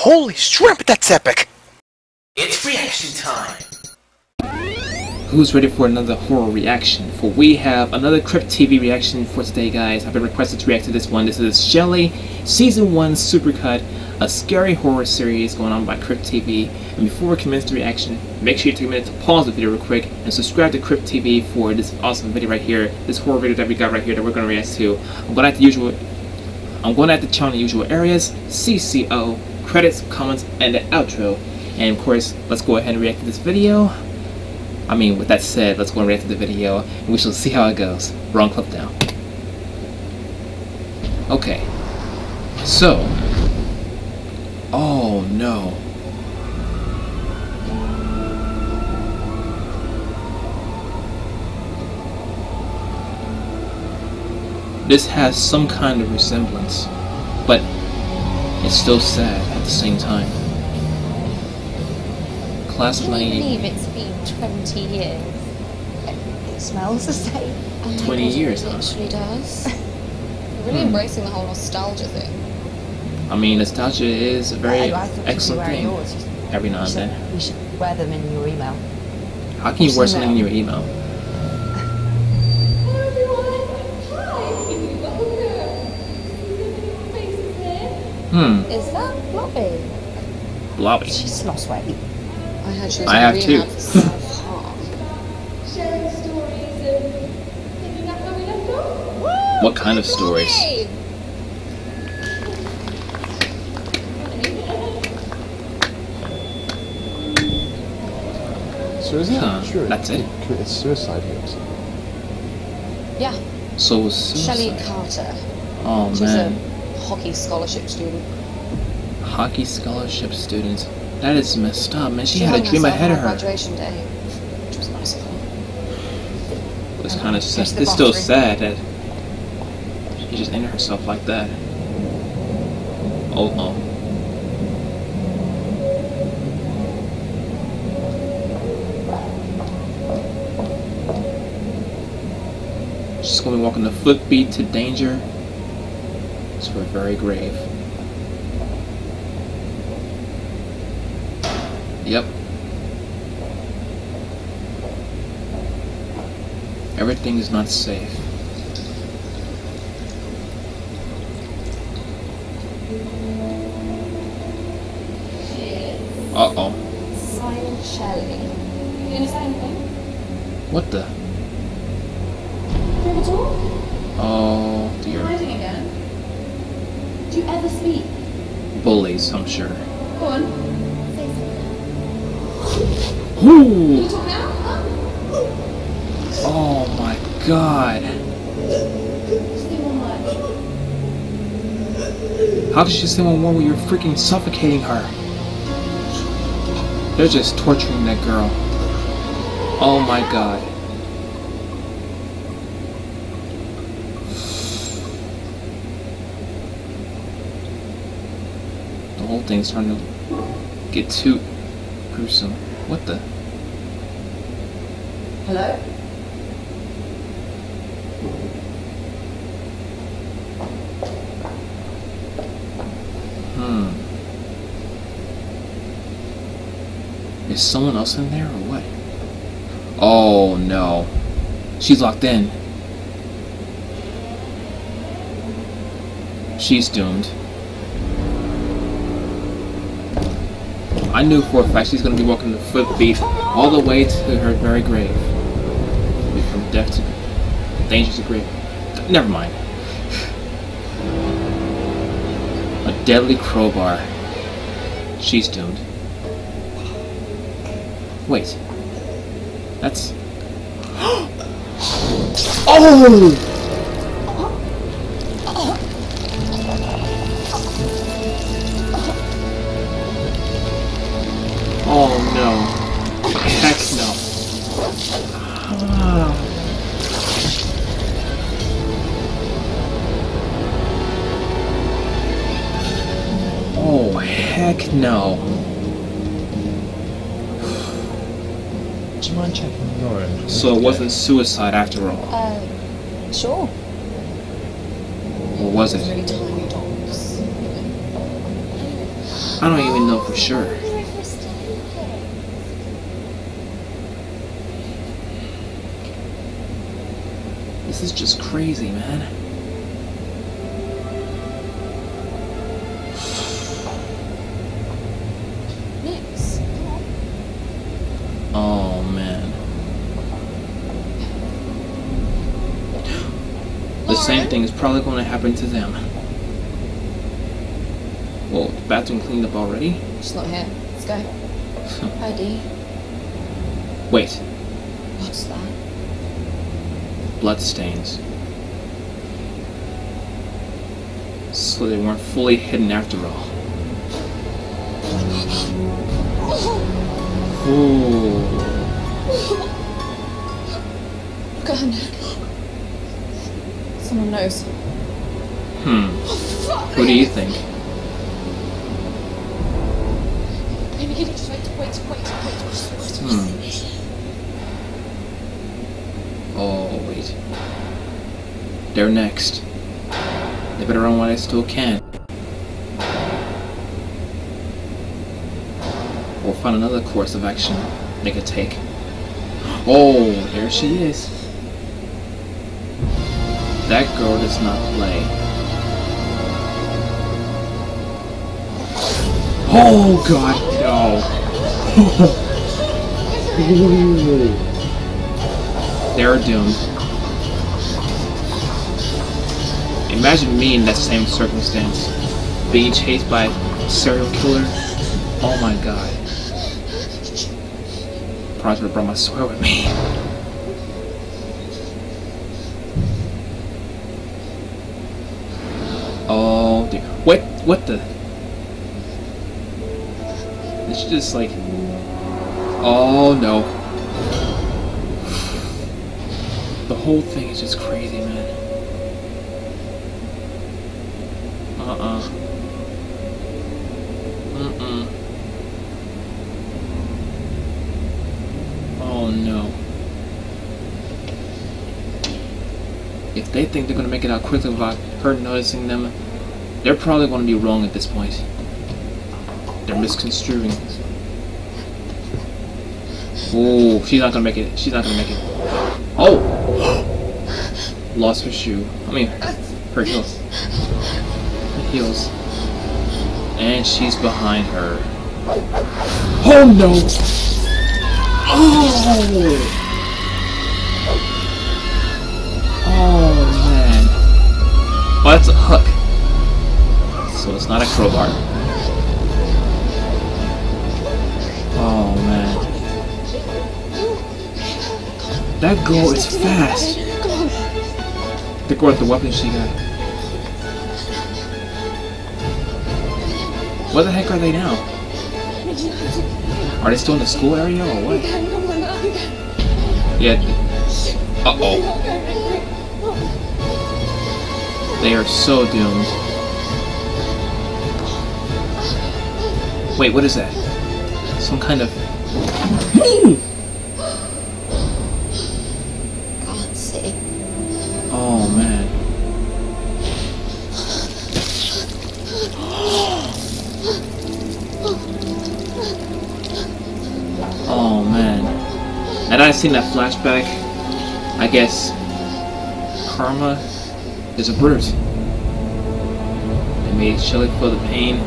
Holy shrimp, that's epic! It's reaction time! Who's ready for another horror reaction? For we have another Crypt TV reaction for today, guys. I've been requested to react to this one. This is Shelley, Season 1 Supercut, a scary horror series going on by Crypt TV. And before we commence the reaction, make sure you take a minute to pause the video real quick and subscribe to Crypt TV for this awesome video right here, this horror video that we got right here that we're going to react to. I'm going to add the channel usual areas, CCO, credits, comments, and the outro. And of course, let's go ahead and react to this video. I mean, with that said, let's go and react to the video, and we shall see how it goes. Wrong clip down. Okay. So. Oh no. This has some kind of resemblance, but it's still sad at the same time. Class of 98. It's been 20 years. It smells the same. Oh, 20 years, huh? It actually does. You're really embracing the whole nostalgia thing. I mean, nostalgia is a very excellent thing. Every now and then. You should wear them in your email. How can you wear something in your email? Is that Blobby? Blobby. She's not sweaty. I heard she was I have too. Sharing stories and thinking that's how we left off. What kind of stories? Seriously? Yeah, sure. That's it. It's suicide here. Yeah. So Shelley Carter. Oh, she's a hockey scholarship student. Hockey scholarship student. That is messed up, man. She had a dream ahead of her. Graduation day, which was nice of her. It was kind of sad. It's still sad that she just ended herself like that. Oh, oh. She's gonna be walking the footbeat to danger. So we're very grave. Yep. Everything is not safe. Uh-oh. What the? Oh, dear. Do you ever speak? Bullies, I'm sure. Go on. Ooh. Oh my god. How could she say one more when you're freaking suffocating her? They're just torturing that girl. Oh my god. The whole thing's starting to get too gruesome. What the? Hello? Is someone else in there or what? Oh no. She's locked in. She's doomed. I knew for a fact she's going to be walking the footbeat all the way to her very grave. From death to danger to grave. Never mind. A deadly crowbar. She's doomed. Wait. That's... Oh! Heck no. Do you mind checking your own? So it wasn't suicide after all? Sure. Or was it? Really tiny dogs. I don't even know for sure. This is just crazy, man. The same thing is probably going to happen to them. Well, the bathroom cleaned up already? It's not here. Let's go. ID. Wait. What's that? Bloodstains. So they weren't fully hidden after all. Ooh. God. Someone knows. What do you think? Maybe just wait. Oh, wait. They're next. They better run while I still can. We'll find another course of action they could take. Oh, there she is. That girl does not play. Oh god, no. They're doomed. Imagine me in that same circumstance. Being chased by a serial killer. Oh my god. Probably brought my sword with me. Oh dear. What the? It's just like... Oh no. The whole thing is just crazy, man. Oh no. If they think they're gonna make it out quickly without her noticing them, they're probably gonna be wrong at this point. They're misconstruing. Oh, she's not gonna make it. She's not gonna make it. Oh! Lost her shoe. I mean, her heels. Her heels. And she's behind her. Oh no! Oh! Oh man. Well, that's a hook. So it's not a crowbar. Oh man. That girl is fast. The girl with the weapon she got. Where the heck are they now? Are they still in the school area or what? Yeah. Uh oh. They are so doomed. Wait, what is that? Some kind of... Can't see. Oh, man. Oh, man. Had I seen that flashback, I guess... Karma... is a brute. They made Shelley feel the pain.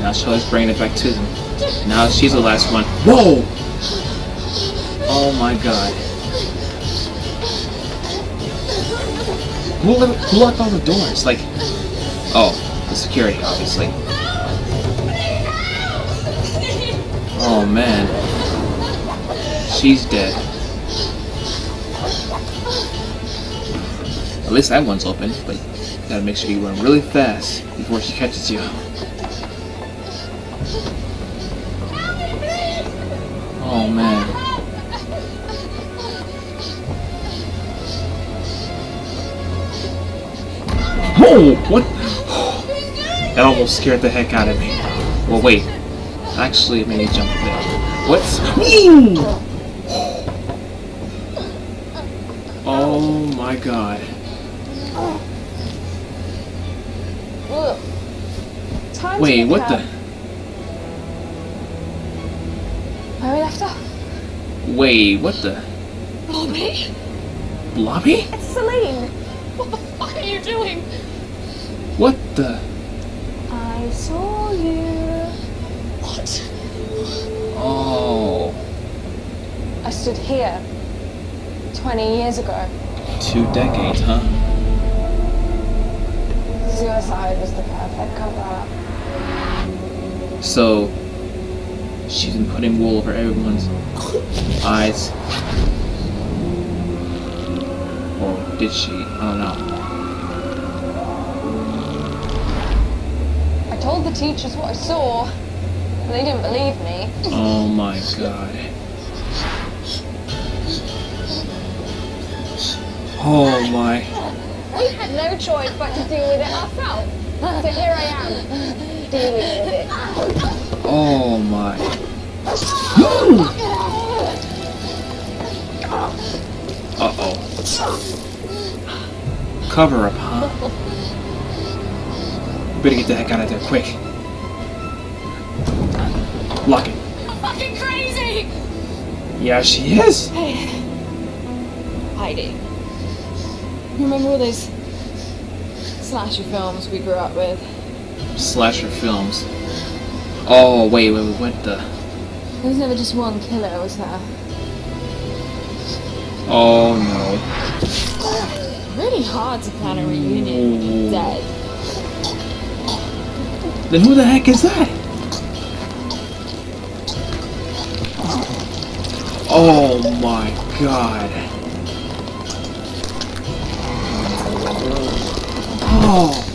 Now Shelley's bringing it back to them. Now she's the last one. Whoa! Oh my god. Who locked all the doors? Like, oh, the security, obviously. Oh man. She's dead. At least that one's open, but you gotta make sure you run really fast before she catches you. Oh man. Oh! What? That almost scared the heck out of me. Well, wait. Actually, it made me jump a bit. What? Ooh! Oh my god. Wait, what the? where we left off. Wait, what the? Blobby? Blobby? It's Celine! What the fuck are you doing? What the? I saw you. What? Oh. I stood here 20 years ago. 2 decades, huh? Suicide was the perfect cover-up. So, she's been putting wool over everyone's eyes. Or did she? I don't know. I told the teachers what I saw, and they didn't believe me. Oh my god. Oh my. We had no choice but to deal with it ourselves. So here I am, dealing with it. Oh my. Uh oh. Cover up, huh? Better get the heck out of there quick. Lock it. I'm fucking crazy! Yeah, she is! Hey. Heidi. Remember all those slasher films we grew up with? Slasher films? Oh, wait, what the? There was never just one killer, was there? Oh no. Really hard to plan a reunion when you're dead. Then who the heck is that? Oh my god. Oh.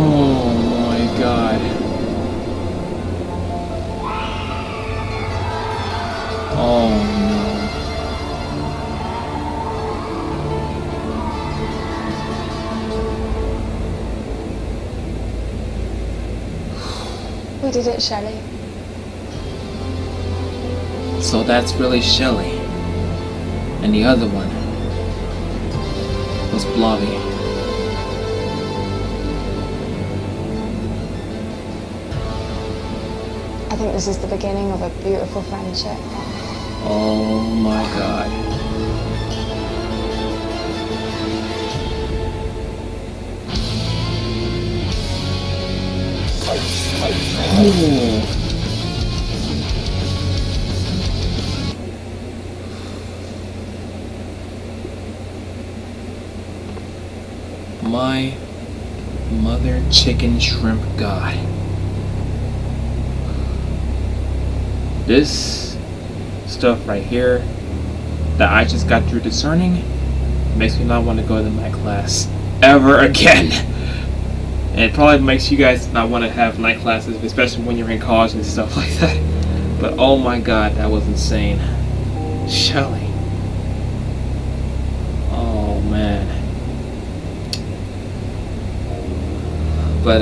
Oh my god. Oh no. We did it, Shelley. So that's really Shelley. And the other one was Blobby. I think this is the beginning of a beautiful friendship. Oh my god. Ooh. My mother chicken shrimp god. This stuff right here that I just got through discerning makes me not want to go to my class ever again. And it probably makes you guys not want to have night classes, especially when you're in college and stuff like that. But oh my god, that was insane. Shelley. Oh man. But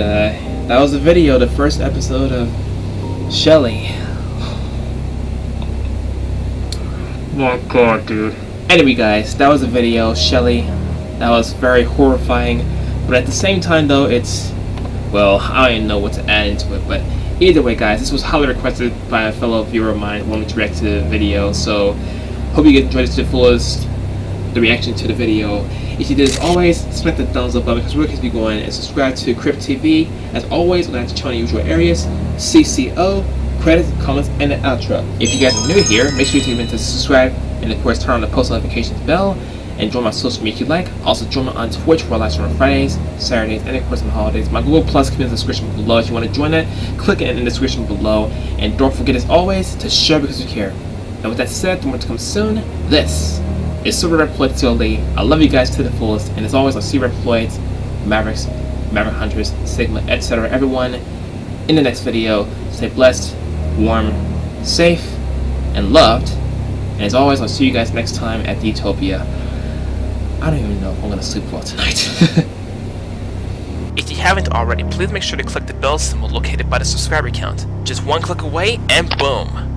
that was the video, the first episode of Shelley. My god, dude. Anyway guys, that was the video, Shelley. That was very horrifying. But at the same time though, it's, well, I don't even know what to add into it, but either way guys, this was highly requested by a fellow viewer of mine wanting to react to the video, so hope you guys enjoyed this to the fullest, the reaction to the video. If you did, as always, smack the thumbs up button because we're going to be going, and subscribe to Crypt TV, as always, when I have to channel in usual areas, CCO, credits, comments, and the outro. If you guys are new here, make sure you tune in to subscribe, and of course turn on the post notifications bell, and join my social media if you like. Also join me on Twitch where I live stream on Fridays, Saturdays, and of course on holidays. My Google Plus community is in the description below if you want to join it. Click it in the description below. And don't forget as always to share because you care. And with that said, the more to come soon, this is Silverreploid. I love you guys to the fullest. And as always, I'll see Reploids, Mavericks, Maverick Hunters, Sigma, etc. everyone in the next video. Stay blessed, warm, safe, and loved. And as always, I'll see you guys next time at the Utopia. I don't even know if I'm gonna sleep well tonight. If you haven't already, please make sure to click the bell symbol located by the subscriber count. Just one click away and boom!